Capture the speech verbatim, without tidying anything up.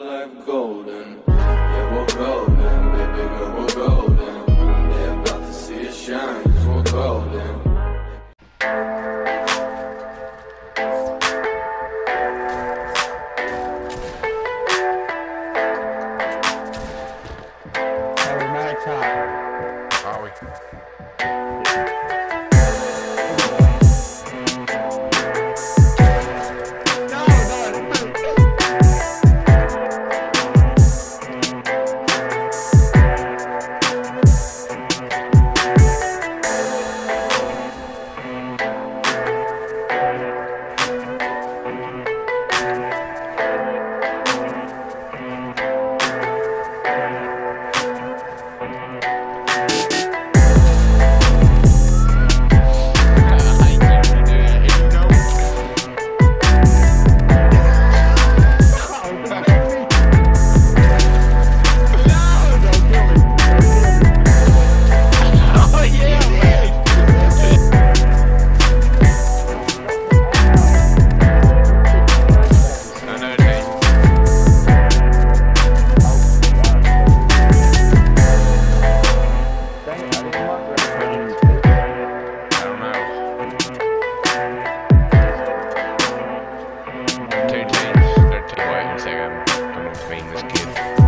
Life golden, yeah, we're golden, baby girl, we're golden. They're about to see it shine, 'cause we're golden. Two teams, they're too white and second. Don't know what's being this kid.